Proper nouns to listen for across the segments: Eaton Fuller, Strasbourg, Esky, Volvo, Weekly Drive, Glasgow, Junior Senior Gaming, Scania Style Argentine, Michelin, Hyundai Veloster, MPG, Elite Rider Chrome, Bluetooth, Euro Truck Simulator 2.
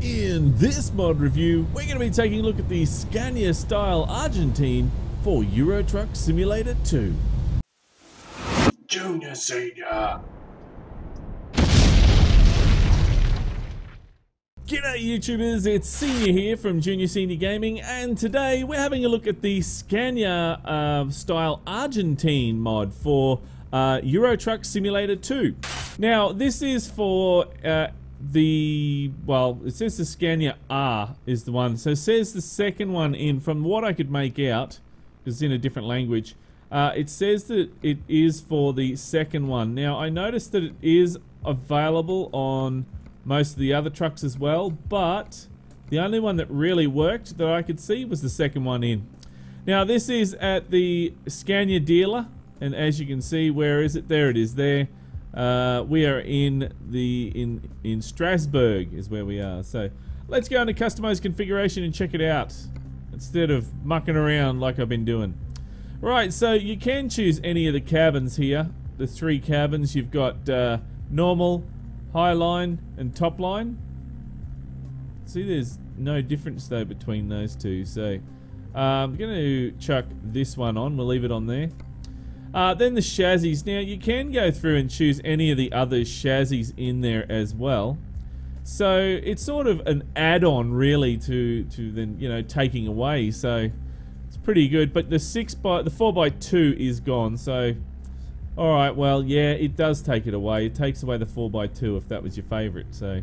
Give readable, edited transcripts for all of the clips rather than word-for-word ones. In this mod review, we're going to be taking a look at the Scania Style Argentine for Euro Truck Simulator 2. Junior Senior! G'day YouTubers, it's Senior here from Junior Senior Gaming, and today we're having a look at the Scania Style Argentine mod for Euro Truck Simulator 2. Now, this is for it says the Scania R is the one, so it says the second one in, from what I could make out, because it's in a different language, it says that it is for the second one. Now, I noticed that it is available on most of the other trucks as well, but the only one that really worked that I could see was the second one in. Now, this is at the Scania dealer, and as you can see, where is it? There it is there. We are in Strasbourg is where we are. So let's go into customize configuration and check it out instead of mucking around like I've been doing. Right, so you can choose any of the cabins here. The three cabins you've got normal, high line, and top line. See, there's no difference though between those two. So I'm going to chuck this one on. We'll leave it on there. Then the chassis. Now, you can go through and choose any of the other chassis in there as well. So it's sort of an add-on, really, to then, you know, taking away. So it's pretty good. But the 4x2 is gone. So, all right, well, yeah, it does take it away. It takes away the 4x2 if that was your favorite. So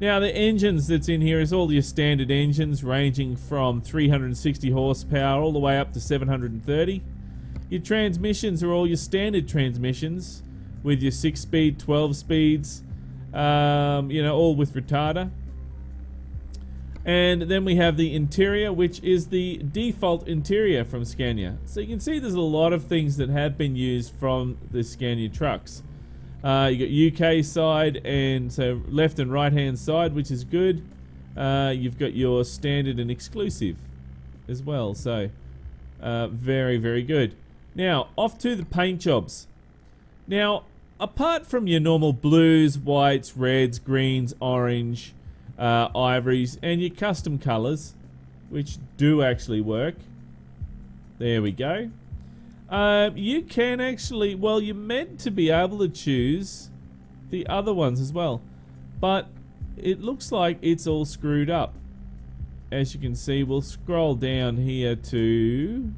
now the engines that's in here is all your standard engines, ranging from 360 horsepower all the way up to 730. Your transmissions are all your standard transmissions with your 6-speed, 12-speeds, you know, all with retarder. And then we have the interior, which is the default interior from Scania. So you can see there's a lot of things that have been used from the Scania trucks. You got UK side, and so left and right hand side, which is good. You've got your standard and exclusive as well, so very, very good. Now, off to the paint jobs. Now, apart from your normal blues, whites, reds, greens, orange, ivories, and your custom colors, which do actually work. There we go. You can actually, well, you're meant to be able to choose the other ones as well, but it looks like it's all screwed up. As you can see, we'll scroll down here to,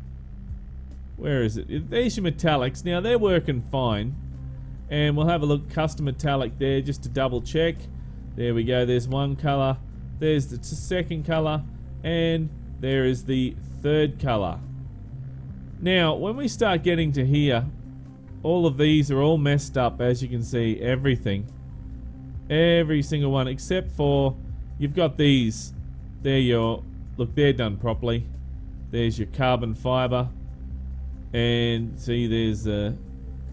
where is it? There's your metallics. Now, they're working fine. And we'll have a look, custom metallic there, just to double check. There we go, there's one color. There's the second color. And there is the third color. Now, when we start getting to here, all of these are all messed up, as you can see, everything. Every single one, except for, you've got these. There your, look, they're done properly. There's your carbon fiber. And see, there's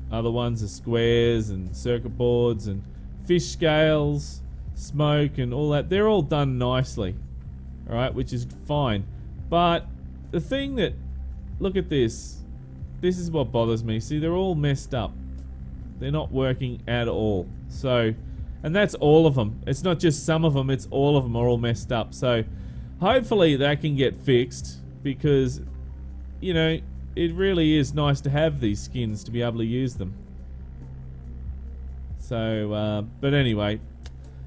other ones are squares and circuit boards and fish scales, smoke and all that. They're all done nicely, all right, which is fine. But the thing that, look at this. This is what bothers me. See, they're all messed up. They're not working at all. So, and that's all of them. It's not just some of them, it's all of them are all messed up. So hopefully that can get fixed, because, you know, it really is nice to have these skins to be able to use them. So, but anyway,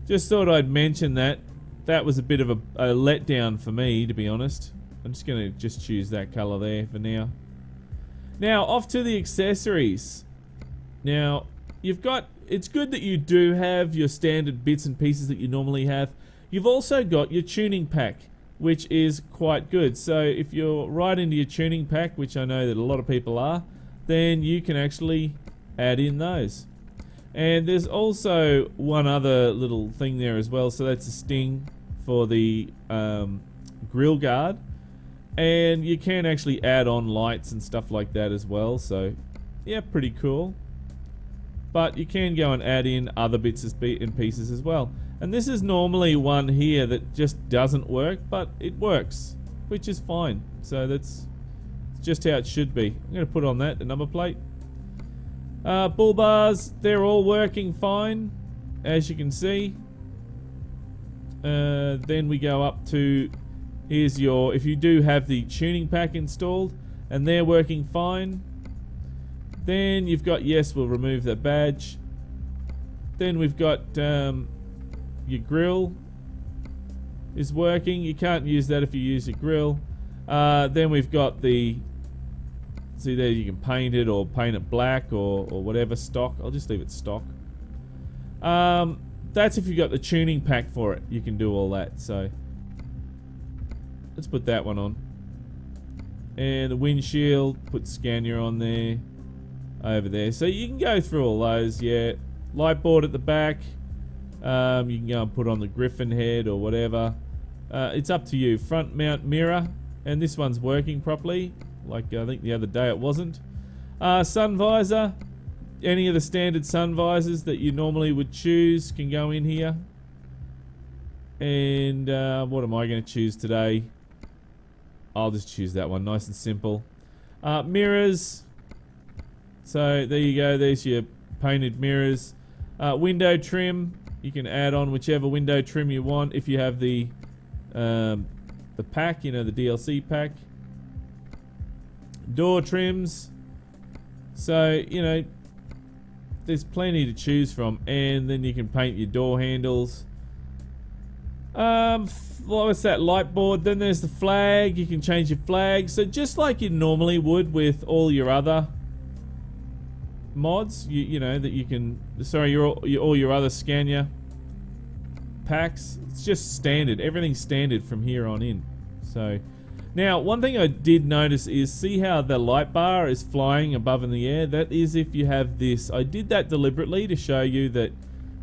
just thought I'd mention that. That was a bit of a letdown for me, to be honest. I'm just going to just choose that color there for now. Now, off to the accessories. Now, you've got, it's good that you do have your standard bits and pieces that you normally have. You've also got your tuning pack, which is quite good. So if you're right into your tuning pack, which I know that a lot of people are, then you can actually add in those. And there's also one other little thing there as well. So that's a sting for the grill guard. And you can actually add on lights and stuff like that as well. So yeah, pretty cool. But you can go and add in other bits and pieces as well. And this is normally one here that just doesn't work, but it works, which is fine. So that's just how it should be. I'm going to put on that, the number plate. Bull bars, they're all working fine, as you can see. Then we go up to, here's your, if you do have the tuning pack installed and they're working fine, then you've got, yes, we'll remove the badge. Then we've got your grill is working. You can't use that if you use your grill. Then we've got the, see there, you can paint it or paint it black or whatever stock. I'll just leave it stock. That's if you got the tuning pack for it. You can do all that. So let's put that one on. And the windshield, put Scania on there, over there. So you can go through all those, yeah. Light board at the back. You can go and put on the griffin head or whatever. It's up to you. Front mount mirror, and this one's working properly. Like I think the other day it wasn't. Sun visor. Any of the standard sun visors that you normally would choose can go in here. And what am I going to choose today? I'll just choose that one, nice and simple. Mirrors. So there you go, there's your painted mirrors. Window trim. You can add on whichever window trim you want if you have the pack, you know, the DLC pack. Door trims. So, you know, there's plenty to choose from, and then you can paint your door handles. What's that, light board? Then there's the flag. You can change your flag. So just like you normally would with all your other mods, you know that you can. Sorry, all your other Scania packs. It's just standard. Everything's standard from here on in. So now, one thing I did notice is, see how the light bar is flying above in the air? That is if you have this. I did that deliberately to show you that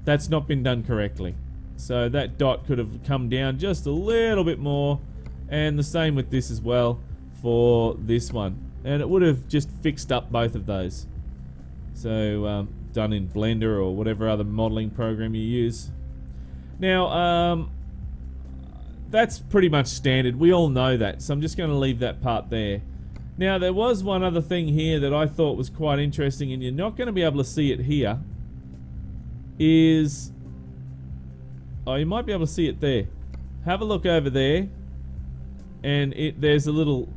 that's not been done correctly. So that dot could have come down just a little bit more, and the same with this as well for this one. And it would have just fixed up both of those. So done in Blender or whatever other modeling program you use. Now, that's pretty much standard. We all know that. So I'm just going to leave that part there. Now, there was one other thing here that I thought was quite interesting, and you're not going to be able to see it here. Is, oh, you might be able to see it there. Have a look over there, and there's a little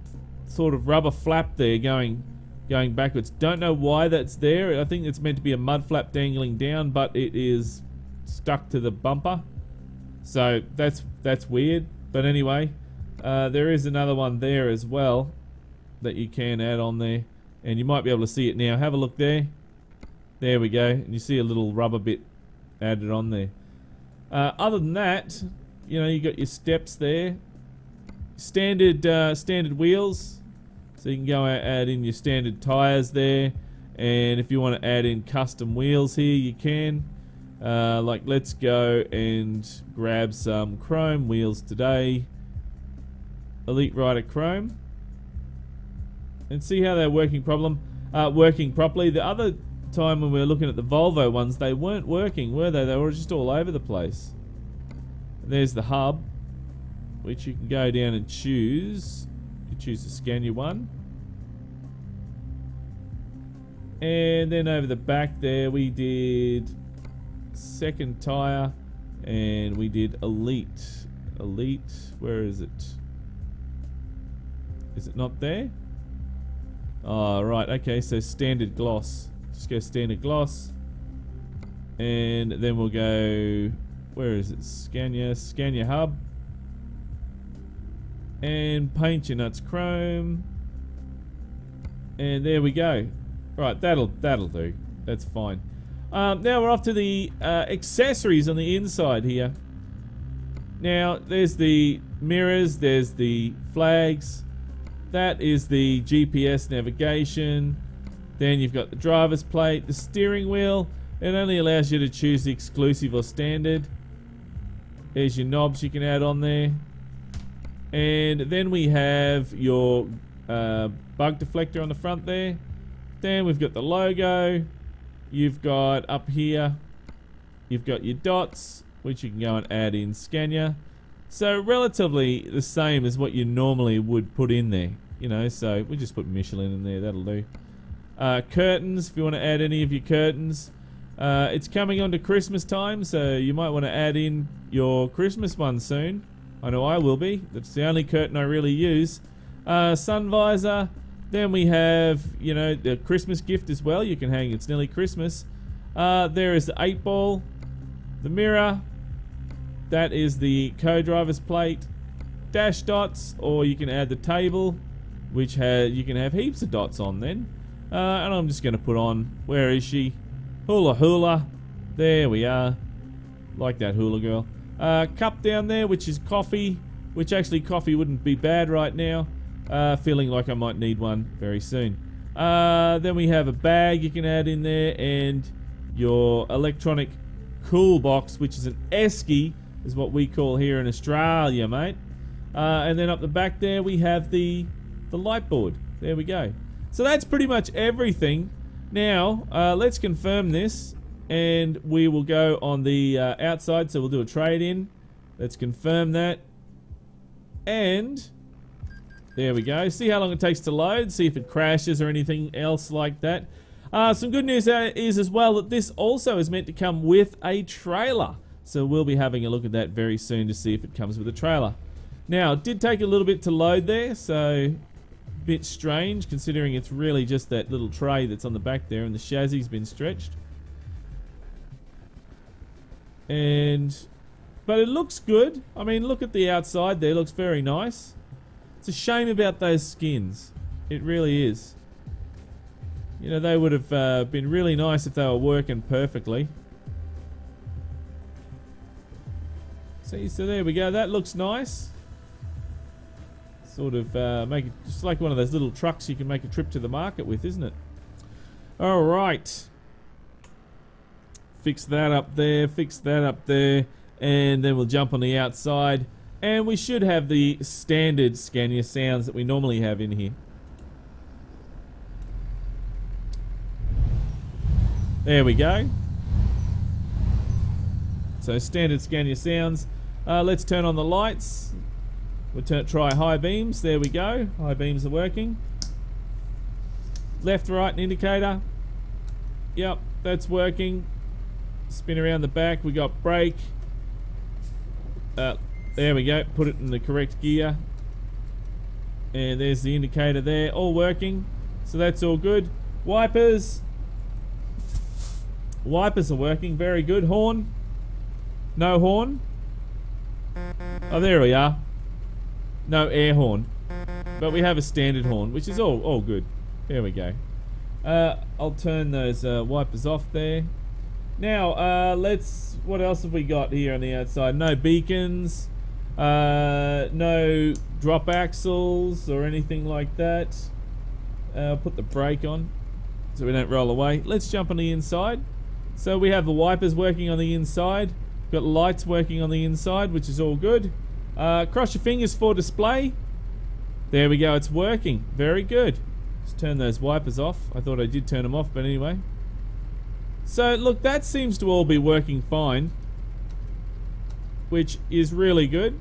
sort of rubber flap there going backwards. Don't know why that's there. I think it's meant to be a mud flap dangling down, but it is stuck to the bumper. So that's weird, but anyway, there is another one there as well that you can add on there, and you might be able to see it now. Have a look there. There we go, and you see a little rubber bit added on there. Other than that, you know, you got your steps there, standard wheels, so you can go and add in your standard tires there, and if you want to add in custom wheels here, you can. Like, let's go and grab some chrome wheels today. Elite Rider Chrome. And see how they're working properly. The other time when we were looking at the Volvo ones, they weren't working, were they? They were just all over the place. There's the hub, which you can go down and choose. You choose the Scania one. And then over the back there, we did second tire, and we did elite. Where is it? Is it not there? Oh, right, okay, so standard gloss. Just go standard gloss, and then we'll go, where is it? Scania hub, and paint your nuts chrome, and there we go. Right, that'll do. That's fine. Now we're off to the accessories on the inside here. Now, there's the mirrors, there's the flags. That is the GPS navigation. Then you've got the driver's plate, the steering wheel. It only allows you to choose the exclusive or standard. There's your knobs you can add on there. And then we have your bug deflector on the front there. Then we've got the logo. You've got up here, you've got your dots, which you can go and add in Scania. So relatively the same as what you normally would put in there, you know, so we just put Michelin in there, that'll do. Curtains, if you want to add any of your curtains. It's coming on to Christmas time, so you might want to add in your Christmas one soon. I know I will be. That's the only curtain I really use. Sun visor. Then we have, you know, the Christmas gift as well. You can hang It's Nearly Christmas. There is the 8-ball. The mirror. That is the co-driver's plate. Dash dots, or you can add the table, which you can have heaps of dots on then. And I'm just going to put on, where is she? Hula Hula. There we are. Like that hula girl. Cup down there, which is coffee, which actually coffee wouldn't be bad right now. Feeling like I might need one very soon. Then we have a bag you can add in there, and your electronic cool box, which is an esky, is what we call here in Australia, mate. And then up the back there we have the light board. There we go. So that's pretty much everything. Now let's confirm this, and we will go on the outside. So we'll do a trade-in. Let's confirm that, and there we go. See how long it takes to load, see if it crashes or anything else like that. Some good news is as well that this also is meant to come with a trailer. So we'll be having a look at that very soon to see if it comes with a trailer. Now, it did take a little bit to load there, so a bit strange considering it's really just that little tray that's on the back there and the chassis has been stretched. But it looks good. I mean, look at the outside there. It looks very nice. It's a shame about those skins. It really is. You know, they would have been really nice if they were working perfectly. See, so there we go. That looks nice. Sort of make it just like one of those little trucks you can make a trip to the market with, isn't it? All right. Fix that up there. Fix that up there. And then we'll jump on the outside. And we should have the standard Scania sounds that we normally have in here. There we go. So standard Scania sounds. Let's turn on the lights. We'll try high beams. There we go. High beams are working. Left, right, and indicator. Yep, that's working. Spin around the back. We got brake. There we go. Put it in the correct gear. And there's the indicator there. All working. So that's all good. Wipers. Wipers are working, very good. Horn. No horn. Oh, there we are. No air horn. But we have a standard horn, which is all good. There we go. I'll turn those wipers off there. Now, let's... What else have we got here on the outside? No beacons. No drop axles or anything like that. I'll put the brake on so we don't roll away. Let's jump on the inside. So we have the wipers working on the inside. Got lights working on the inside, which is all good. Cross your fingers for display. There we go, it's working. Very good. Just turn those wipers off. I thought I did turn them off, but anyway. So, look, that seems to all be working fine, which is really good.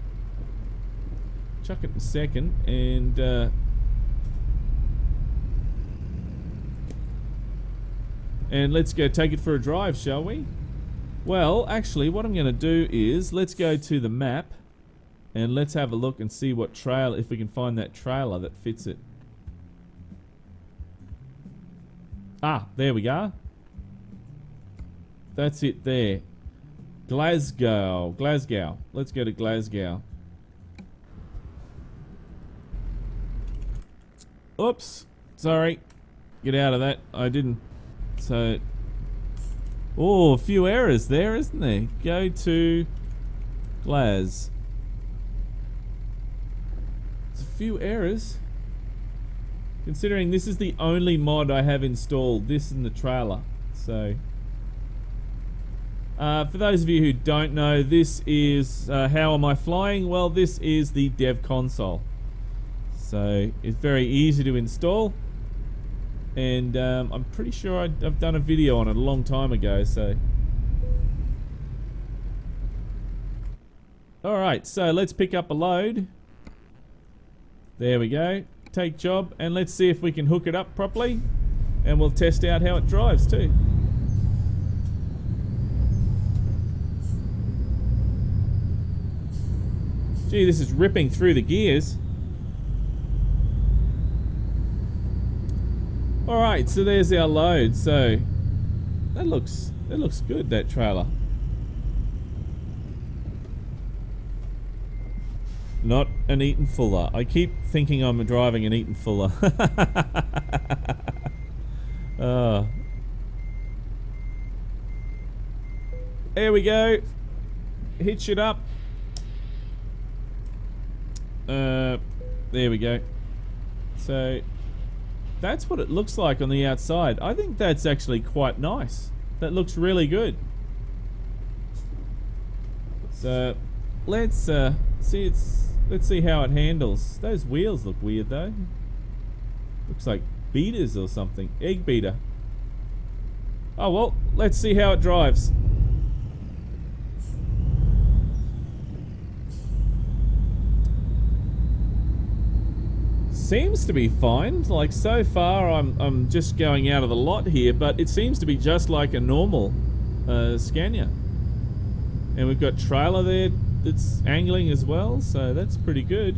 Chuck it in a second, and... and let's go take it for a drive, shall we? Well, actually, what I'm going to do is let's go to the map and let's have a look and see what trail, if we can find that trailer that fits it. Ah, there we go. That's it there. Glasgow. Glasgow. Let's go to Glasgow. Oops. Sorry. Get out of that. I didn't. So, oh, a few errors there, isn't there? Go to Glas. It's a few errors. Considering this is the only mod I have installed, this and the trailer. So, for those of you who don't know, this is how am I flying? Well, this is the dev console. So, it's very easy to install. And I'm pretty sure I've done a video on it a long time ago, so... Alright, so let's pick up a load. There we go. Take job, and let's see if we can hook it up properly. And we'll test out how it drives too. Gee, this is ripping through the gears. Alright, so there's our load. So that looks good, that trailer. Not an Eaton Fuller. I keep thinking I'm driving an Eaton Fuller. There we go. Hitch it up. There we go. So that's what it looks like on the outside. I think that's actually quite nice. That looks really good. So let's see let's see how it handles. Those wheels look weird though. Looks like beaters or something. Egg beater. Oh well, let's see how it drives. Seems to be fine. Like so far I'm just going out of the lot here, but it seems to be just like a normal Scania. And we've got trailer there that's angling as well, so that's pretty good.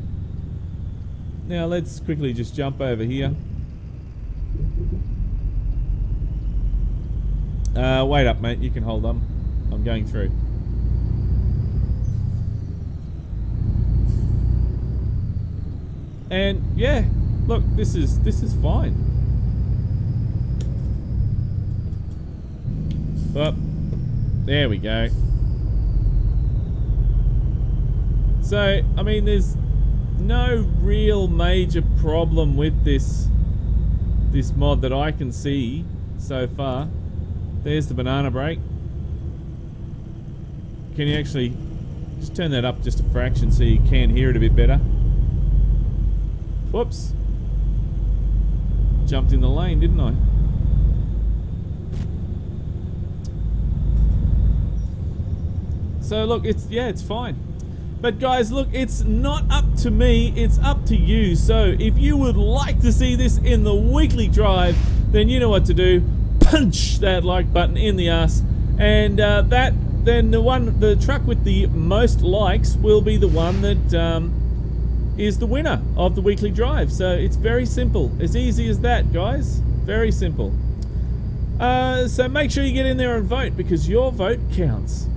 Now let's quickly just jump over here. Wait up mate, you can hold on. I'm going through. And yeah, look, this is fine. But there we go. So I mean, there's no real major problem with this mod that I can see so far. There's the banana brake. Can you actually just turn that up just a fraction so you can hear it a bit better? Whoops. Jumped in the lane, didn't I? So look, it's fine. But guys, look, it's not up to me, it's up to you. So if you would like to see this in the weekly drive, then you know what to do. Punch that like button in the ass. And the truck with the most likes will be the one that is the winner of the weekly drive. So it's very simple, as easy as that guys, very simple. So make sure you get in there and vote, because your vote counts.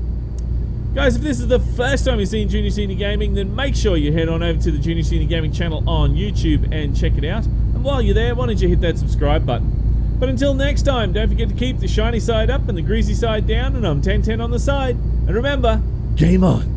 Guys, if this is the first time you've seen Junior Senior Gaming, then make sure you head on over to the Junior Senior Gaming channel on YouTube and check it out. And while you're there, why don't you hit that subscribe button. But until next time, don't forget to keep the shiny side up and the greasy side down, and I'm 1010 on the side. And remember, game on!